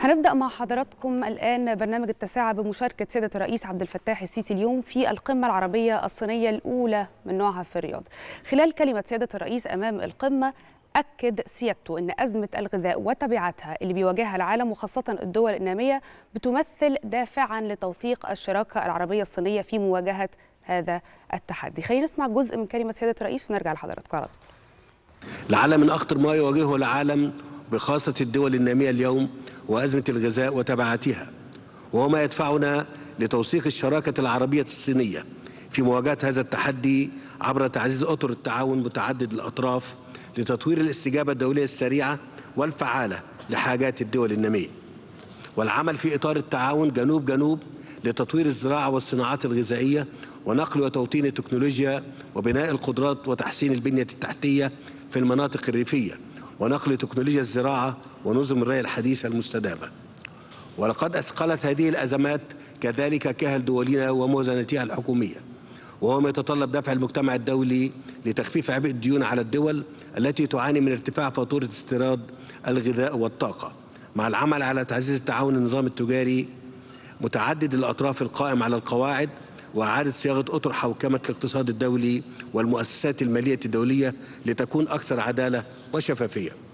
هنبدأ مع حضراتكم الآن برنامج التساعة بمشاركة سيادة الرئيس عبد الفتاح السيسي اليوم في القمة العربية الصينية الأولى من نوعها في الرياض. خلال كلمة سيادة الرئيس أمام القمة أكد سيادته أن أزمة الغذاء وتبعاتها اللي بيواجهها العالم وخاصة الدول النامية بتمثل دافعا لتوثيق الشراكة العربية الصينية في مواجهة هذا التحدي. خلينا نسمع جزء من كلمة سيادة الرئيس ونرجع لحضراتكم على طول. العالم من أخطر ما يواجهه العالم بخاصة الدول النامية اليوم وأزمة الغذاء وتبعاتها، وهو ما يدفعنا لتوثيق الشراكة العربية الصينية في مواجهة هذا التحدي عبر تعزيز أطر التعاون متعدد الأطراف لتطوير الاستجابة الدولية السريعة والفعالة لحاجات الدول النامية، والعمل في إطار التعاون جنوب جنوب لتطوير الزراعة والصناعات الغذائية ونقل وتوطين التكنولوجيا وبناء القدرات وتحسين البنية التحتية في المناطق الريفية ونقل تكنولوجيا الزراعة ونظم الري الحديثة المستدامة. ولقد أثقلت هذه الأزمات كذلك كاهل دولنا وموازنتها الحكومية، وهو ما يتطلب دفع المجتمع الدولي لتخفيف عبء الديون على الدول التي تعاني من ارتفاع فاتورة استيراد الغذاء والطاقة، مع العمل على تعزيز تعاون النظام التجاري متعدد الأطراف القائم على القواعد وإعادة صياغة أطر حوكمة الاقتصاد الدولي والمؤسسات المالية الدولية لتكون أكثر عدالة وشفافية.